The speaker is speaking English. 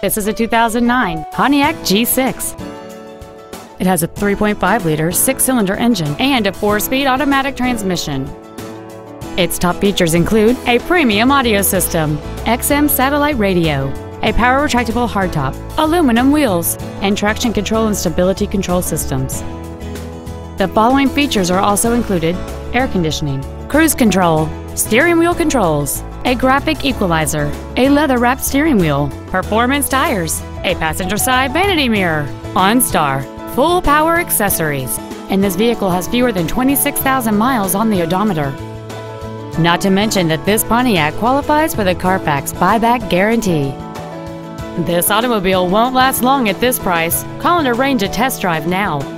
This is a 2009 Pontiac G6. It has a 3.5-liter six-cylinder engine and a four-speed automatic transmission. Its top features include a premium audio system, XM satellite radio, a power retractable hardtop, aluminum wheels, and traction control and stability control systems. The following features are also included: air conditioning, cruise control, steering wheel controls, a graphic equalizer, a leather-wrapped steering wheel, performance tires, a passenger side vanity mirror, OnStar, full power accessories, and this vehicle has fewer than 26,000 miles on the odometer. Not to mention that this Pontiac qualifies for the Carfax buyback guarantee. This automobile won't last long at this price. Call and arrange a test drive now.